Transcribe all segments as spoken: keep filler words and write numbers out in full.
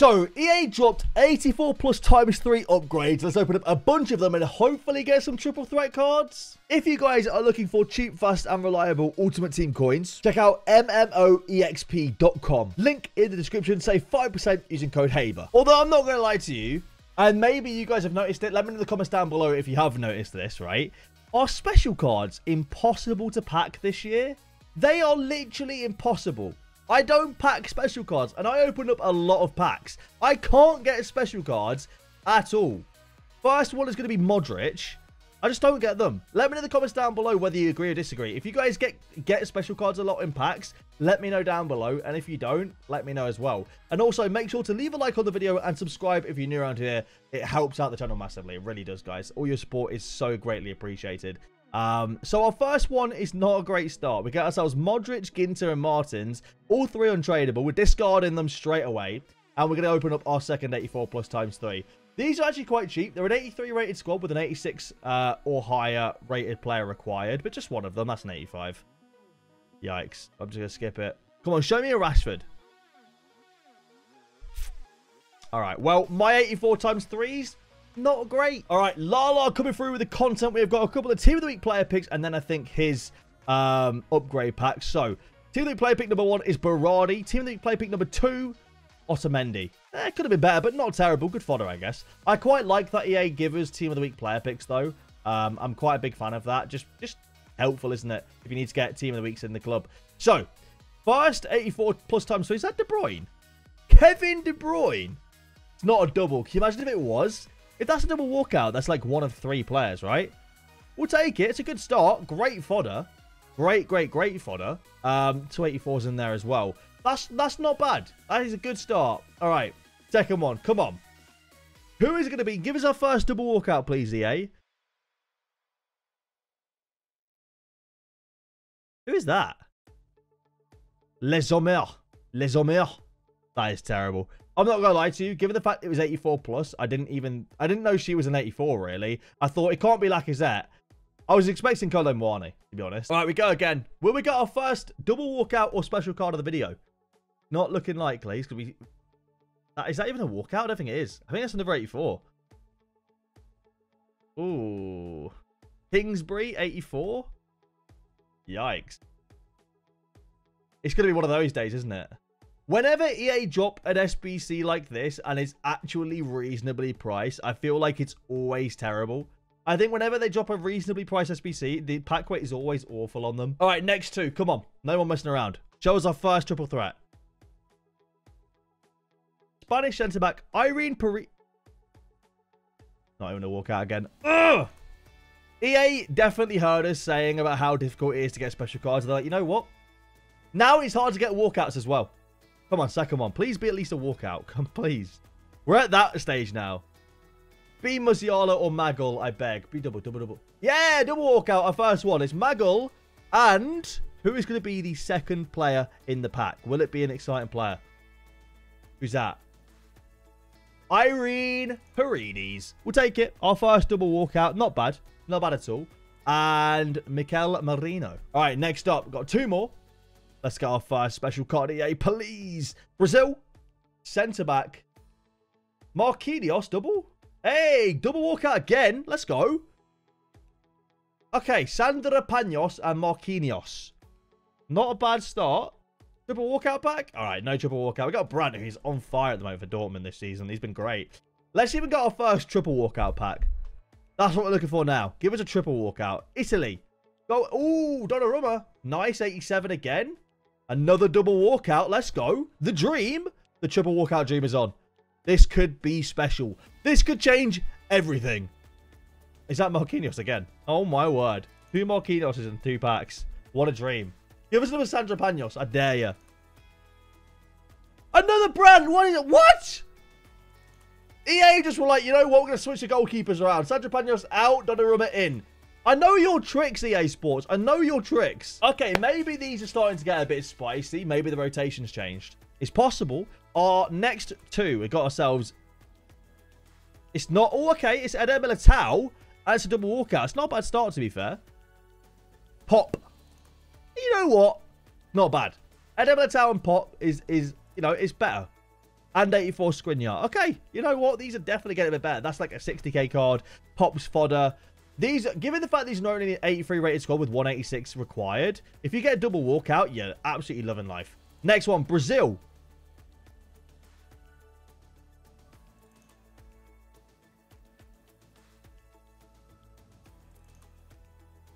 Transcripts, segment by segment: So, E A dropped eighty-four plus times three upgrades. Let's open up a bunch of them and hopefully get some triple threat cards. If you guys are looking for cheap, fast, and reliable Ultimate Team coins, check out M M O E X P dot com. Link in the description, save five percent using code HABER. Although, I'm not going to lie to you, and maybe you guys have noticed it. Let me know in the comments down below if you have noticed this, right? Are special cards impossible to pack this year? They are literally impossible. I don't pack special cards, and I opened up a lot of packs. I can't get special cards at all. First one is going to be Modric. I just don't get them. Let me know in the comments down below whether you agree or disagree. If you guys get, get special cards a lot in packs, let me know down below. And if you don't, let me know as well. And also, make sure to leave a like on the video and subscribe if you're new around here. It helps out the channel massively. It really does, guys. All your support is so greatly appreciated. Um, so our first one is not a great start. We get ourselves Modric, Ginter, and Martins. All three untradeable. We're discarding them straight away. And we're going to open up our second eighty-four plus times three. These are actually quite cheap. They're an eighty-three rated squad with an eighty-six uh, or higher rated player required. But just one of them. That's an eighty-five. Yikes. I'm just going to skip it. Come on, show me a Rashford. All right. Well, my eighty-four times threes. Not great. All right, Lala coming through with the content. We've got a couple of Team of the Week player picks, and then I think his um, upgrade pack. So, Team of the Week player pick number one is Berardi. Team of the Week player pick number two, Otamendi. Eh, could have been better, but not terrible. Good fodder, I guess. I quite like that E A give us Team of the Week player picks, though. Um, I'm quite a big fan of that. Just, just helpful, isn't it? If you need to get Team of the Weeks in the club. So, first eighty-four plus times three. Is that De Bruyne? Kevin De Bruyne? It's not a double. Can you imagine if it was? If that's a double walkout, that's like one of three players, right? We'll take it. It's a good start. Great fodder. Great, great, great fodder. Um, two eighty-fours in there as well. That's that's not bad. That is a good start. All right. Second one. Come on. Who is it going to be? Give us our first double walkout, please, E A. Who is that? Lesomer. Lesomer. That is terrible. I'm not gonna lie to you, given the fact it was eighty-four plus, I didn't even I didn't know she was an eighty-four really. I thought it can't be Lacazette. I was expecting Kolo Mwani, to be honest. All right, we go again. Will we get our first double walkout or special card of the video? Not looking likely. It's gonna be that, is that even a walkout? I don't think it is. I think that's another eighty-four. Ooh. Kingsbury eighty-four. Yikes. It's gonna be one of those days, isn't it? Whenever E A drop an S B C like this and it's actually reasonably priced, I feel like it's always terrible. I think whenever they drop a reasonably priced S B C, the pack weight is always awful on them. All right, next two. Come on. No one messing around. Show us our first triple threat. Spanish centre-back Irene Peri. Not even a walk out again. Ugh! E A definitely heard us saying about how difficult it is to get special cards. They're like, you know what? Now it's hard to get walkouts as well. Come on, second one. Please be at least a walkout. Come, please. We're at that stage now. Be Musiala or Magal, I beg. Be double, double, double. Yeah, double walkout. Our first one is Magal. And who is going to be the second player in the pack? Will it be an exciting player? Who's that? Irene Harinis. We'll take it. Our first double walkout. Not bad. Not bad at all. And Mikel Marino. All right, next up. We've got two more. Let's get our first special card, E A, please. Brazil, centre-back. Marquinhos, double. Hey, double walkout again. Let's go. Okay, Sandra Paños and Marquinhos. Not a bad start. Triple walkout pack. All right, no triple walkout. We got Bruno, who's on fire at the moment for Dortmund this season. He's been great. Let's even get our first triple walkout pack. That's what we're looking for now. Give us a triple walkout. Italy. Go. Ooh, Donnarumma. Nice, eighty-seven again. Another double walkout. Let's go. The dream. The triple walkout dream is on. This could be special. This could change everything. Is that Marquinhos again? Oh, my word. Two Marquinhos is in two packs. What a dream. Give us another Sandra Paños. I dare you. Another brand. What is it? What? E A just were like, you know what? We're going to switch the goalkeepers around. Sandra Paños out. Donnarumma in. I know your tricks, E A Sports. I know your tricks. Okay, maybe these are starting to get a bit spicy. Maybe the rotation's changed. It's possible. Our next two, we got ourselves... It's not... Oh, okay. It's Eder Militao. And it's a double walkout. It's not a bad start, to be fair. Pop. You know what? Not bad. Eder Militao and Pop is, is you know, it's better. and eighty-four Skriniar. Okay, you know what? These are definitely getting a bit better. That's like a sixty K card. Pop's fodder. These, given the fact that he's not only an eighty-three rated squad with one eighty-six required, if you get a double walkout, you're absolutely loving life. Next one, Brazil.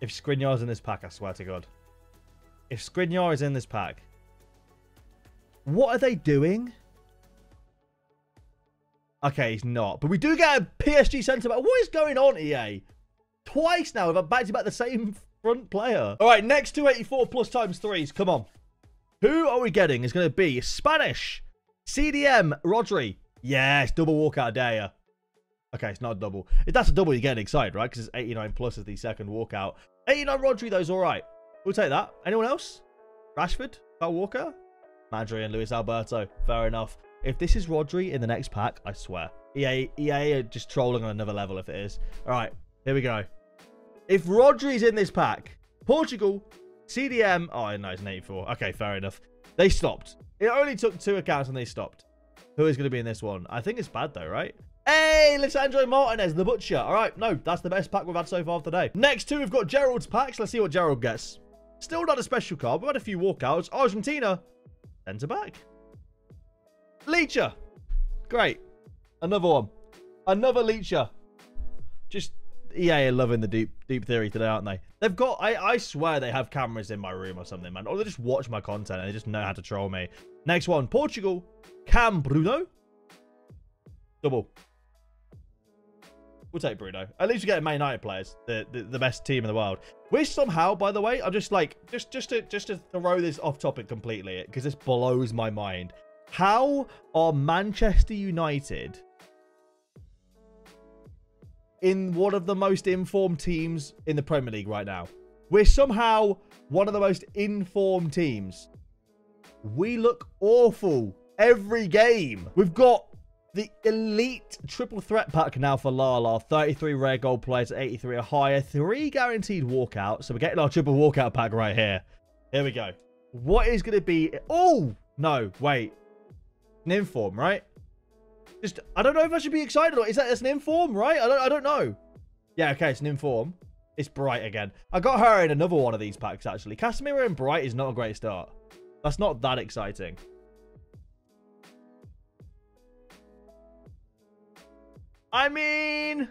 If Skriniar's in this pack, I swear to God. If Skriniar is in this pack. What are they doing? Okay, he's not. But we do get a P S G centre-back. What is going on, E A? Twice now, we've back-to-back the same front player. All right, next two eighty-four plus times threes. Come on. Who are we getting is going to be Spanish. C D M, Rodri. Yes, double walkout there. Okay, it's not a double. If that's a double, you're getting excited, right? Because it's eighty-nine plus is the second walkout. eighty-nine Rodri, though, is all right. We'll take that. Anyone else? Rashford? Val Walker? Madri and Luis Alberto. Fair enough. If this is Rodri in the next pack, I swear. E A, E A are just trolling on another level if it is. All right, here we go. If Rodri's in this pack, Portugal, C D M. Oh, no, it's an eighty-four. Okay, fair enough. They stopped. It only took two accounts and they stopped. Who is going to be in this one? I think it's bad, though, right? Hey, Lisandro Martinez, the Butcher. All right, no, that's the best pack we've had so far today. Next two, we've got Gerald's packs. Let's see what Gerald gets. Still not a special card. We've had a few walkouts. Argentina, centre-back. Leacher. Great. Another one. Another Leacher. Just, E A are loving the deep deep theory today, aren't they? They've got, I, I swear they have cameras in my room or something, man. Or they just watch my content and they just know how to troll me. Next one, Portugal, Cam Bruno. Double. We'll take Bruno. At least we get Man United players, the, the the best team in the world. We're somehow, by the way, I'm just like, just just to just to throw this off topic completely, because this blows my mind. How are Manchester United in one of the most informed teams in the Premier League right now? We're somehow one of the most informed teams. We look awful every game. We've got the elite triple threat pack now for Lala. thirty-three rare gold players, eighty-three or higher. Three guaranteed walkouts. So we're getting our triple walkout pack right here. Here we go. What is going to be... Oh, no, wait. An inform, right? Just, I don't know if I should be excited or... Is that it's an inform, right? I don't, I don't know. Yeah, okay, it's an inform. It's Bright again. I got her in another one of these packs, actually. Casemiro and Bright is not a great start. That's not that exciting. I mean,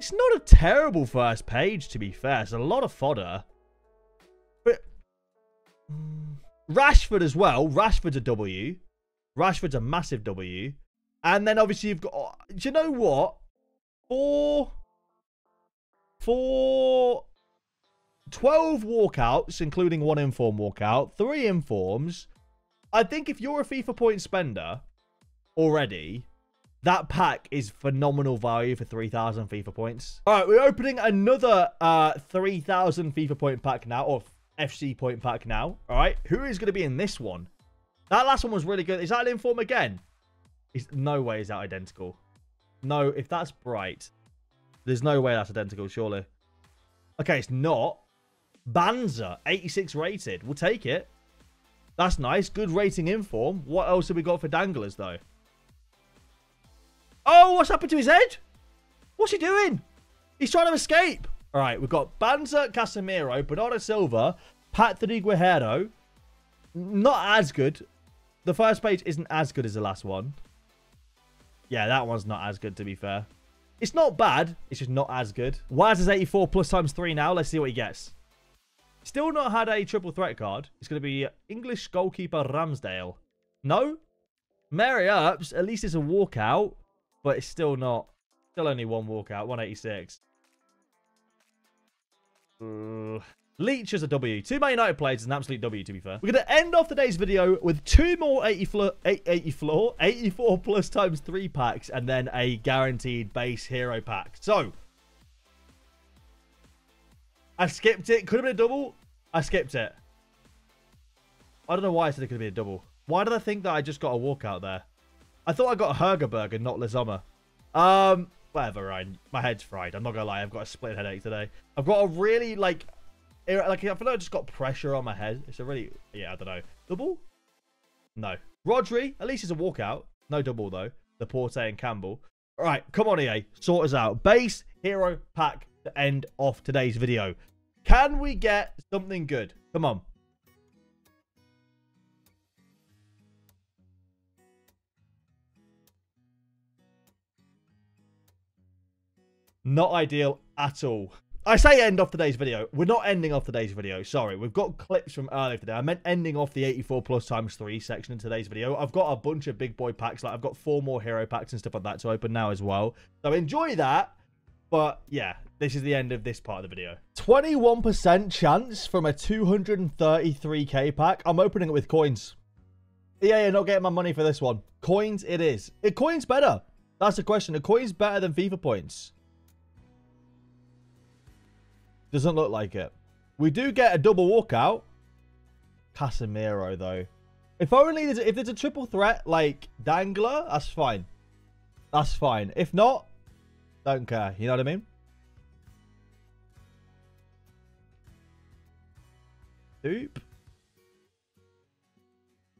it's not a terrible first page, to be fair. It's a lot of fodder. But Rashford as well. Rashford's a W. Rashford's a massive W. And then obviously you've got... Oh, do you know what? Four... Four... twelve walkouts, including one inform walkout. Three informs. I think if you're a FIFA point spender already... That pack is phenomenal value for three thousand FIFA points. All right, we're opening another uh, three thousand FIFA point pack now, or F C point pack now. All right, who is going to be in this one? That last one was really good. Is that an inform again? Is, no way is that identical. No, if that's Bright, there's no way that's identical, surely. Okay, it's not. Banza, eighty-six rated. We'll take it. That's nice. Good rating inform. What else have we got for danglers, though? Oh, what's happened to his head? What's he doing? He's trying to escape. All right, we've got Banza, Casemiro, Bernardo Silva, Pat Guerrero. Not as good. The first page isn't as good as the last one. Yeah, that one's not as good, to be fair. It's not bad. It's just not as good. Waz is eighty-four plus times three now. Let's see what he gets. Still not had a triple threat card. It's going to be English goalkeeper Ramsdale. No? Mary Ups. At least it's a walkout. But it's still not. Still only one walkout. one eighty-six. Uh, Leach is a W. Two Man United players is an absolute W, to be fair. We're going to end off today's video with two more eighty floor, eighty floor, eighty-four plus times three packs. And then a guaranteed base hero pack. So. I skipped it. Could have been a double. I skipped it. I don't know why I said it could have been a double. Why did I think that I just got a walkout there? I thought I got Hergerberg and not Lesomer. Um, whatever, Ryan. My head's fried. I'm not going to lie. I've got a split headache today. I've got a really, like... like I feel like I just got pressure on my head. It's a really... Yeah, I don't know. Double? No. Rodri, at least it's a walkout. No double, though. Laporte and Campbell. All right, come on, E A. Sort us out. Base hero pack to end off today's video. Can we get something good? Come on. Not ideal at all. I say end off today's video. We're not ending off today's video. Sorry, we've got clips from earlier today. I meant ending off the eighty-four plus times three section in today's video. I've got a bunch of big boy packs. Like, I've got four more hero packs and stuff like that to open now as well. So enjoy that. But yeah, this is the end of this part of the video. twenty-one percent chance from a two hundred thirty-three K pack. I'm opening it with coins. E A are not getting my money for this one. Coins it is. Are coins better? That's the question. Are coins better than FIFA points? Doesn't look like it. We do get a double walkout. Casemiro, though. If only there's a, if there's a triple threat, like Dangler, that's fine. That's fine. If not, don't care. You know what I mean? Oop.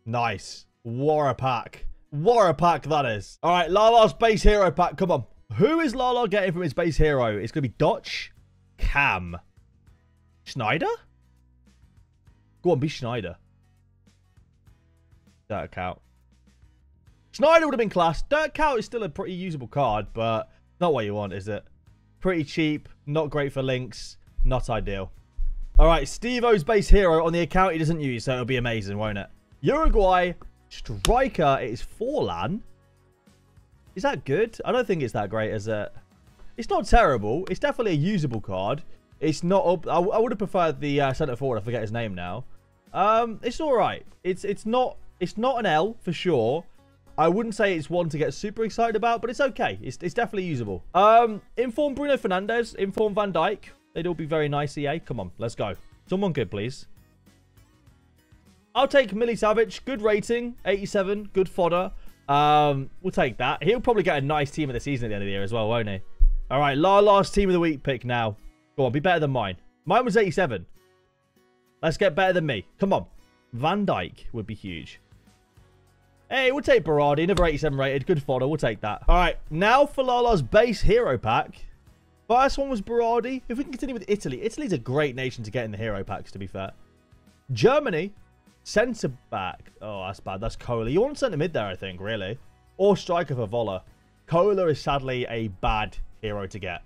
Nice. What a pack. What a pack that is. All right, Lala's base hero pack. Come on. Who is Lala getting from his base hero? It's going to be Dutch. Cam. Schneider? Go on, be Schneider. Dirt Cow. Schneider would have been class. Dirt Cow is still a pretty usable card, but not what you want, is it? Pretty cheap. Not great for links. Not ideal. All right, Steve-O's base hero on the account he doesn't use, so it'll be amazing, won't it? Uruguay. Striker is Forlan. Is that good? I don't think it's that great, is it? It's not terrible. It's definitely a usable card. It's not up. I, I would have preferred the uh, centre forward. I forget his name now. Um, it's all right. It's it's not it's not an L for sure. I wouldn't say it's one to get super excited about, but it's okay. It's it's definitely usable. Um, inform Bruno Fernandes. Inform Van Dijk. They'd all be very nice. E A, come on, let's go. Someone good, please. I'll take Militao. Good rating, eighty-seven. Good fodder. Um, we'll take that. He'll probably get a nice team of the season at the end of the year as well, won't he? All right, Lala's team of the week pick now. Go on, be better than mine. Mine was eighty-seven. Let's get better than me. Come on. Van Dijk would be huge. Hey, we'll take Berardi. Another eighty-seven rated. Good fodder. We'll take that. All right, now for Lala's base hero pack. First one was Berardi. If we can continue with Italy. Italy's a great nation to get in the hero packs, to be fair. Germany. Centre-back. Oh, that's bad. That's Kohler. You want centre-mid there, I think, really. Or striker for Voller. Kohler is sadly a bad hero to get.